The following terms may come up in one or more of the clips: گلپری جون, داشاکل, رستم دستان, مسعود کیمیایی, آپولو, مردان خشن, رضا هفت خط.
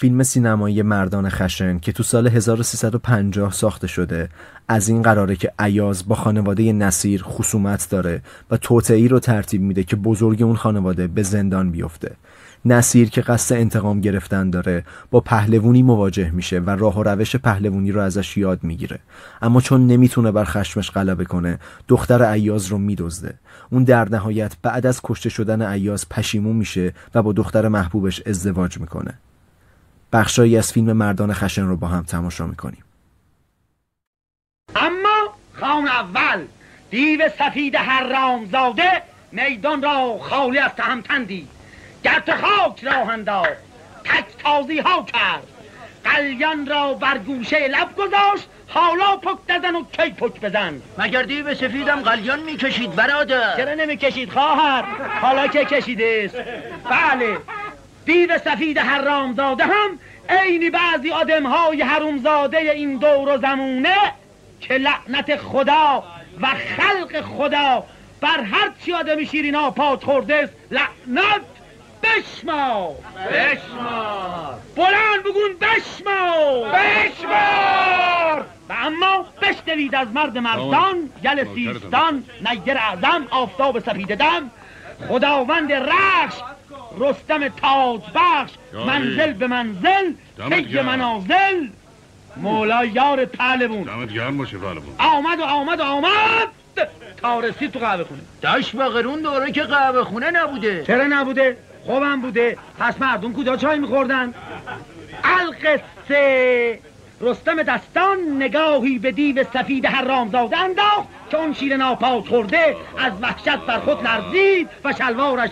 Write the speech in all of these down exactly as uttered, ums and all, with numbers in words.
فیلم سینمایی مردان خشن که تو سال هزار و سیصد و پنجاه ساخته شده، از این قراره که ایاز با خانواده نصیر خصومت داره و توطئه‌ای رو ترتیب میده که بزرگ اون خانواده به زندان بیفته. نصیر که قصد انتقام گرفتن داره با پهلوانی مواجه میشه و راه و روش پهلوانی رو ازش یاد میگیره، اما چون نمیتونه بر خشمش غلبه کنه، دختر ایاز رو میدزده. اون در نهایت بعد از کشته شدن ایاز پشیمون میشه و با دختر محبوبش ازدواج میکنه. بخشایی از فیلم مردان خشن رو با هم تماشا میکنیم. اما خان اول دیو سفید هر رامزاده میدان را خالی از تهمتندی، گرد خاک را انداخت، تک تازی ها کرد، قلیان را بر گوشه لب گذاشت، حالا پک نزن و کی پک بزن. مگر دیو سفیدم قلیان میکشید برادر؟ چرا نمیکشید خواهر، حالا که کشیدست. بله، دیو سفید حرامزاده هم عین بعضی آدمهای حرومزاده این دور و زمونه که لعنت خدا و خلق خدا بر هر چی آدم شیرین ها پات خوردست، لعنت بشمار بشمار، بلند بگون بشمار بشمار. و اما بشنوید از مرد مردان، گل سیستان، نیر اعظم، آفتاب سپیده دم، خداوند رخش، رستم تاج بخش، منزل به منزل، سید منازل، مولا یار پهلوون. دمت گرم باشه پهلوون. آمد و آمد و آمد تا رسید تو قهوه خونه. داش بقرون دوره که قهوه خونه نبوده. چرا نبوده؟ خوبم بوده. پس مردم کجا چای میخوردن؟ القصه رستم دستان نگاهی به دیو سفید حرامزاده انداخت که اون شیر ناپاک خورده از وحشت بر خود لرزید و شلوارش.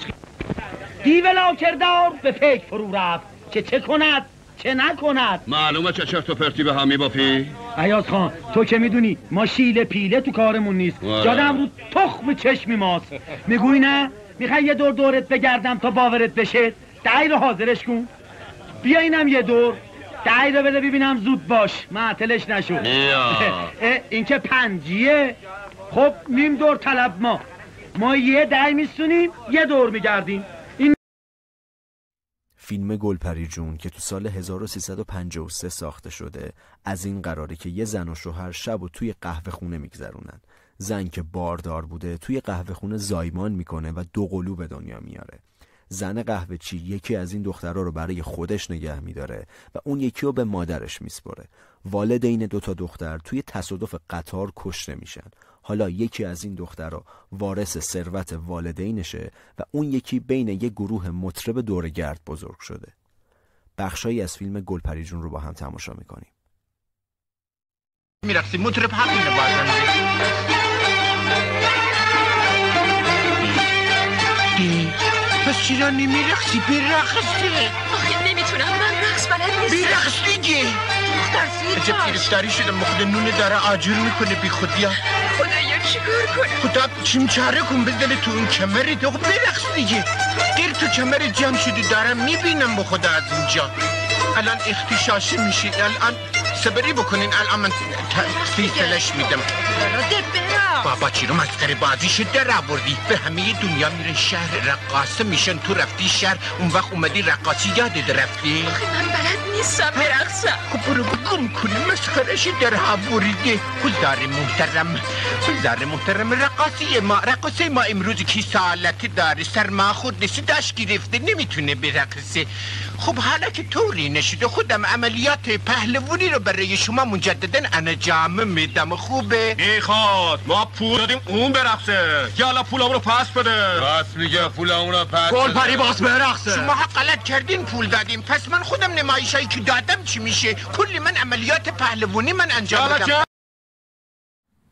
دیو لاکردار به فکر فرو رفت که چه کند چه نکند. معلومه چه چرت و پرتی به هم میبافی؟ ایاز خان تو که میدونی ما شیله پیله تو کارمون نیست. جادم رو تخم چشمی ماست. میگوی نه؟ میخوای یه دور دورت بگردم تا باورت بشه؟ دعی رو حاضرش کن، بیا اینم یه دور، دعی رو بده ببینم، زود باش معطلش نشو. این که پنجیه. خب نیم دور طلب ما، ما یه دعی میستونیم یه دور میگردیم. فیلم گلپری جون که تو سال هزار و سیصد و پنجاه و سه ساخته شده، از این قراره که یه زن و شوهر شب و توی قهوه خونه میگذرونن. زن که باردار بوده توی قهوه خونه زایمان میکنه و دو قلو به دنیا میاره. زن قهوه چی یکی از این دخترها رو برای خودش نگه میداره و اون یکی رو به مادرش میسپره. والدین دوتا دختر توی تصادف قطار کشته میشن. حالا یکی از این دخترها وارث ثروت والدینشه و اون یکی بین یه گروه مطرب دورگرد بزرگ شده. بخشایی از فیلم گلپری جون رو با هم تماشا میکنیم. میرقصیم مطرب همینه بازم. پس چرا نمیرخصی؟ برخص دیگه. آخه نمیتونم، من رقص بلد نیستم. برخص دیگه دختر سید باش. عجب گرفتاری شدم، مخده نونه داره آجور میکنه بی خودیا. خدایا چیکار کنه؟ خدا چیم چاره کن، بزنه تو اون کمرت. آخه برخص دیگه، دیر تو کمرت جمع شده، دارم میبینم به خدا از اینجا. الان اختشاشی میشه، الان صبری بکنین، الان من فیصلش میدم. بابا چی رو مسخره بازی شد در آوردی؟ به همه دنیا میرن شهر رقاصه میشن، تو رفتی شهر اون وقت اومدی رقاصی یادت رفتی؟ آخه من بلد نیستم برقصم. خب برو گم کنی، مسخره‌اش در آوردی. گلدار محترم، گلدار محترم، رقاصی ما رقاصه ما امروز کی سالتی داره، سرما خوردش داش گرفته نمیتونه برقصه. خب حالا که طوری نشده، خودم عملیات پهلوانی رو برای شما مجددا انجام میدم. خوبه؟ میخواد ما پول دادیم اون برقصه، یا حالا پولام رو پس بده. راست میگه، پولام رو پس بده. گلپری باز برقصه. شما ها غلط کردین، پول دادیم. پس من خودم نمایشایی که دادم چی میشه؟ کلی من عملیات پهلوانی من انجام دادم.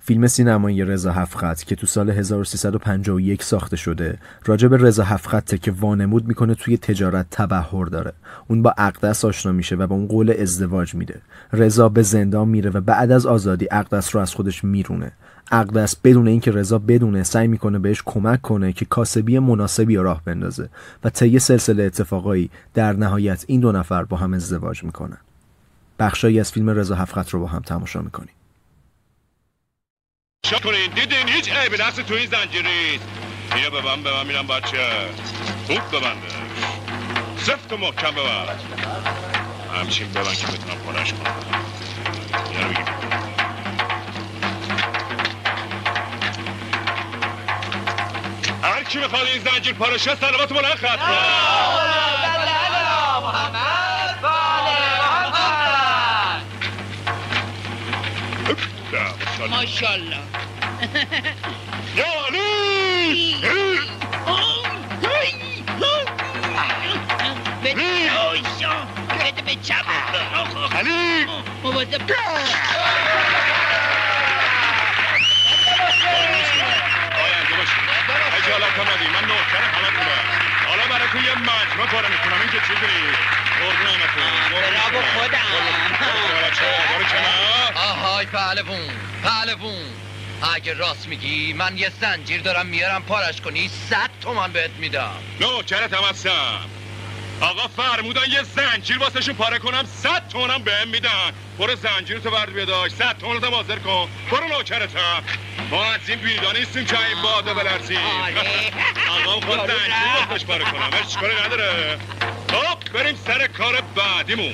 فیلم سینمایی رضا هفت خط که تو سال هزار و سیصد و پنجاه و یک ساخته شده، راجع به رضا هفت خطه که وانمود میکنه توی تجارت تبحر داره. اون با اقدس آشنا میشه و با اون قول ازدواج میده. رضا به زندان میره و بعد از آزادی اقدس رو از خودش میرونه. اقدس بدون اینکه رضا بدونه سعی میکنه بهش کمک کنه که کاسبی مناسبی راه بندازه و طی سلسله اتفاقایی در نهایت این دو نفر با هم ازدواج میکنن. بخشایی از فیلم رضا هفت خط رو با هم تماشا میکنیم. شا کنین دیدین هیچ عیب نفس تو این زنجیریست. اینو ببند به من میرم بچه، خوب ببندش، سفت و محکم ببند. همچین ببن که بتونم پارش کنم. یه رو بگیم هرکی میخواد این زنجیر پارش هست سلامت بلند خط ماشالله یعنی بده آیشان بده به چپ علی مواظب آینده باشی اجالت آمدی من نوکر همه بودم حالا برای تو یه مجموع کار میکنم این که چی داری؟ قربون همتون برابو خودم آهای پهلوون پهلوون اگه راست میگی من یه زنجیر دارم میارم پارش کنی صد تومن بهت میدم نوکرت هم هستم آقا فرمودن یه زنجیر واسهشون پاره کنم صد تومنم بهم میدن برو زنجیرتو برد بیاداش صد تومنتم حاضر کن برو نوکرتم ما از این بیدا نیستیم که این بادا بلرزیم آقام خود زنجیر واسهش پاره کنم هیچ کاری نداره خب بریم سر کار بعدیمون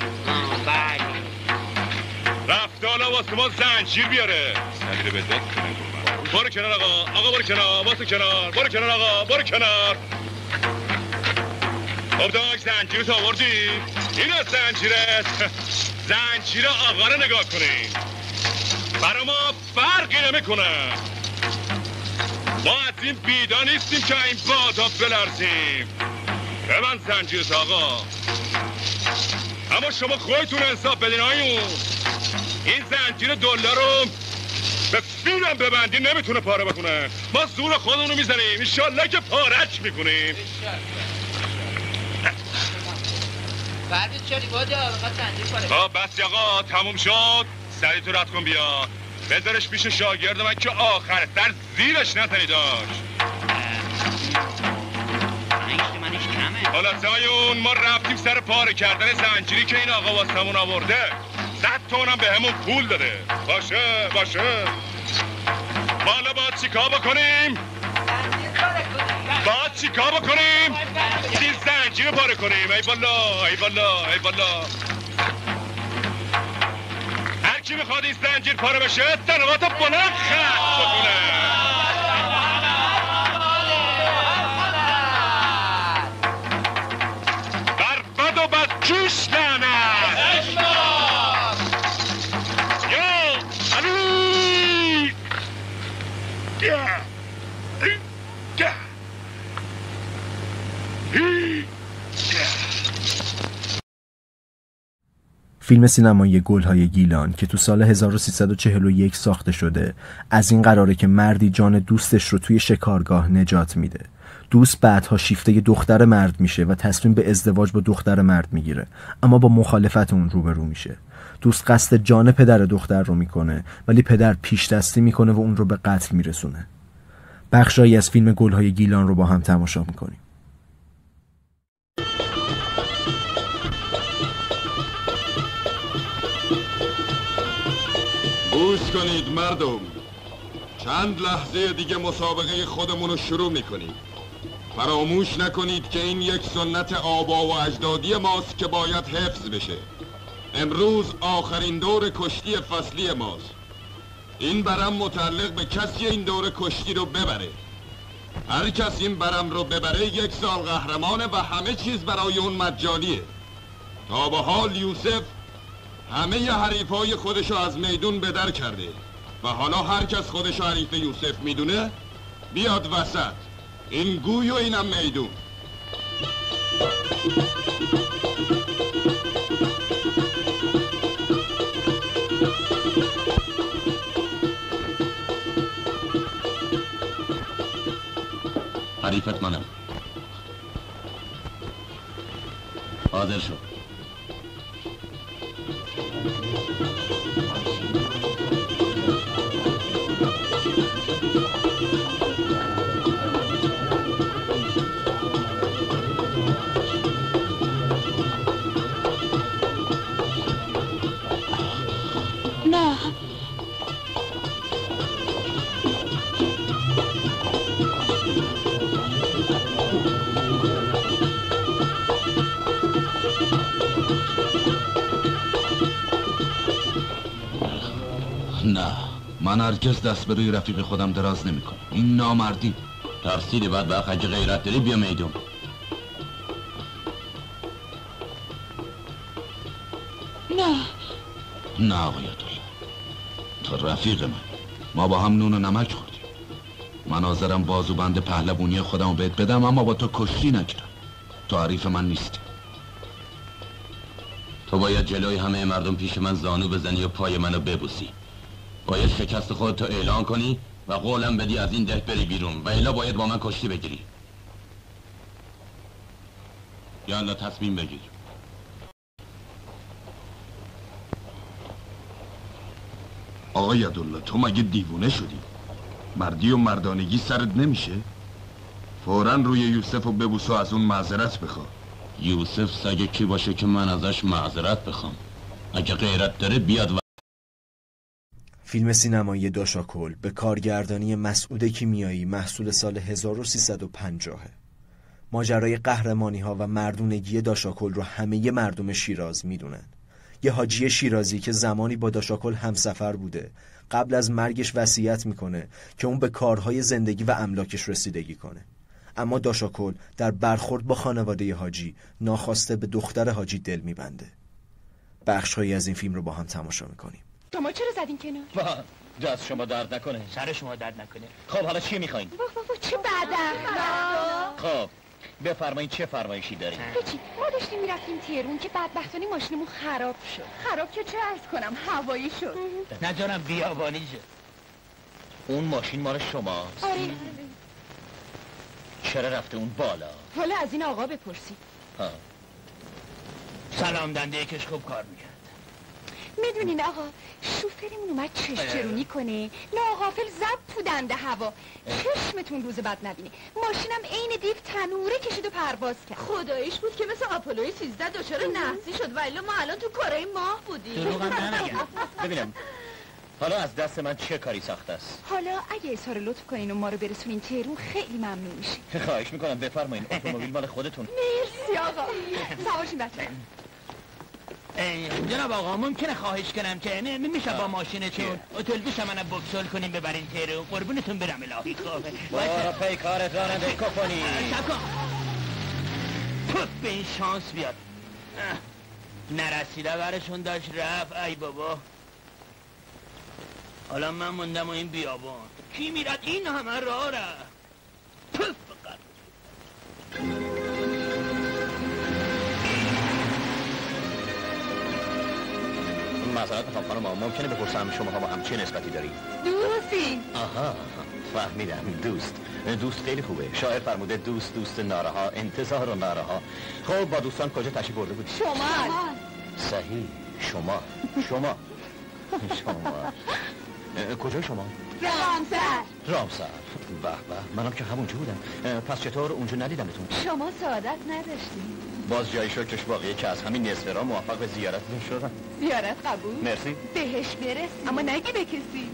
رفته حالا واسه ما زنجیر بیاره سمیره به دست کنم برو کنار آقا آقا برو کنار واسه کنار برو کنار آقا برو کنار خب زنجیر تو آوردی این از زنجیرت زنجیر آقا رو نگاه کنیم برا ما فرقی نمیکنه ما از این بیدا نیستیم که این بادا بلرزیم به من زنجیرت آقا اما شما خودتون انصاف بدین آیون این زنجیر دلار رو به فیلم ببندی نمیتونه پاره بکنه ما زور خودمون رو میزنیم انشالله که پاره‌اش میکنیم بعدش چاری بادا بخواد زنجیر پاره خب بس آقا تموم شد سریع تو رد کن بیا بذارش پیش شاگرد من که آخر سر زیرش نتنی داشت خلاصه آیون ما رفتیم سر پاره کردن زنجیری که این آقا واسمون آورده صد تومنم به همون پول داده باشه باشه ما حالا باید چیکار بکنیم؟ باید چیکار بکنیم؟ این زنجیر پاره کنیم ای والا ای والا ای والا هر کی میخواد این زنجیر پاره بشه سلامت بلند خط بکنه جوش دانم یا علی یا یا فیلم سینمایی گل های گیلان که تو سال هزار و سیصد و چهل و یک ساخته شده از این قراره که مردی جان دوستش رو توی شکارگاه نجات میده دوست بعدها شیفته یه دختر مرد میشه و تصمیم به ازدواج با دختر مرد میگیره اما با مخالفت اون روبرو میشه دوست قصد جان پدر دختر رو میکنه ولی پدر پیش دستی میکنه و اون رو به قتل میرسونه بخشایی از فیلم گل‌های گیلان رو با هم تماشا میکنیم گوش کنید مردم چند لحظه دیگه مسابقه خودمون رو شروع میکنیم فراموش نکنید که این یک سنت آبا و اجدادی ماست که باید حفظ بشه امروز آخرین دور کشتی فصلی ماست این برم متعلق به کسی این دور کشتی رو ببره هر کس این برم رو ببره یک سال قهرمانه و همه چیز برای اون مجانیه تا به حال یوسف همه حریفای خودشو از میدون بدر کرده و حالا هر کس خودشو حریف یوسف میدونه بیاد وسط این گوی و اینم میدون حریفت منم حاضر شو نه، من هرگز دست به روی رفیق خودم دراز نمی کنم. این نامردی. ترسیدی بعد به اخه غیرت داری بیا میدون. نه نه آقای عطولا، تو رفیق من، ما با هم نون و نمک خوردیم. من آزرم بازوبند پهلوانی خودمو بهت بدم، اما با تو کشتی نکردم. تو حریف من نیستی. تو باید جلوی همه مردم پیش من زانو بزنی و پای منو ببوسی. باید شکست خودتو اعلان کنی و قولم بدی از این ده بری بیرون و الا باید با من کشتی بگیری. یالا تصمیم بگیر. آقا یدالله، تو مگه دیوونه شدی؟ مردی و مردانگی سرت نمیشه؟ فوراً روی یوسف رو ببوس و از اون معذرت بخوا. یوسف سگه کی باشه که من ازش معذرت بخوام؟ اگه غیرت داره بیاد و... فیلم سینمایی داشاکل به کارگردانی مسعود کیمیایی محصول سال هزار و سیصد و پنجاه. ماجرای قهرمانی‌ها و مردونگی داشاکل رو همه مردم شیراز میدونن. یه حاجی شیرازی که زمانی با داشاکل همسفر بوده، قبل از مرگش وصیت میکنه که اون به کارهای زندگی و املاکش رسیدگی کنه. اما داشاکل در برخورد با خانواده حاجی ناخواسته به دختر حاجی دل میبنده. بخشهایی از این فیلم رو با هم تماشا میکنیم. شما چرا زدین کنار؟ واه، دست شما درد نکنه، سر شما درد نکنه. خب حالا چی میخواین؟ واه واه چه بعدا؟ خب بفرمایید چه فرمایشی دارید؟ هیچی، ما داشتیم میرفتیم تهران که بدبختانه ماشینمون خراب شد. خراب که چه عرض کنم، هوایی شد. نه جانم، بیابانی شد. اون ماشین مال شماست؟ آره. چرا رفته اون بالا؟ حالا از این آقا بپرسید. ها. سلام دنده یکش خوب کار میکرد. میدونین آقا، شوفرمون اومد چشم‌چرونی کنه، ناغافل زب تو دنده هوا. چشمتون روز بد نبینه، ماشینم عین دیو تنوره کشید و پرواز کرد. خداییش بود که مثل آپولوی سیزده دچار نحسی شد، ولی ما الان تو کره ماه بودیم. دروغم نمیگم. ببینم حالا از دست من چه کاری ساخته است؟ حالا اگه اظهار لطف کنین و ما رو برسونین تهرون خیلی ممنون میشیم. خواهش میکنم بفرمایین، اتومبیل مال خودتون. مرسی آقا، سوارشین بچه‌ها. جناب آقا، ممکنه خواهش کنم که میشه با ماشینتون اتوبوس منو بکسل کنیم ببرین تهرون؟ قربونتون برم الهی. خوبه بارا پی کارت راننده کنی. توت به این شانس بیاد نرسیده برشون داشت رفت. ای بابا، حالا من موندم و این بیابان کی میرد این همه راه را. توت بقید معذرت میخوام خانم، ممکنه بپرسم شما با هم چه نسبتی دارید؟ دوستی. آها فهمیدم، دوست. دوست خیلی خوبه، شاعر فرموده دوست دوست نارها، انتظار و نارها. خب با دوستان کجا تشریف برده بودید؟ شما. صحیح، شما شما شما کجا شما؟ رامسر. رامسر، به به، منم که همونجا بودم. پس چطور اونجا ندیدمتون؟ شما سعادت نداشتید. باز جای شکرش باقیه که از همین نصف راه موفق به زیارتتون شدم. زیارت قبول؟ مرسی. بهش برسی اما نگی به کسی.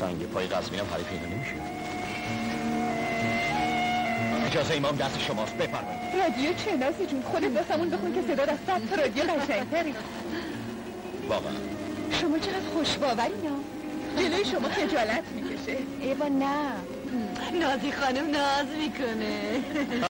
سنگ پای قزمینم حریف اینا نمیشه. اجازه امام دست شماست، بفرمایید. رادیو چه نازی جون، خودت دستمون بخون که صدا دستت رادیو قشنگ‌تره. واقعا شما چقدر خوش‌باورینا. جلوی شما خجالت میکشه. ایوا نه. نازی خانم ناز میکنه.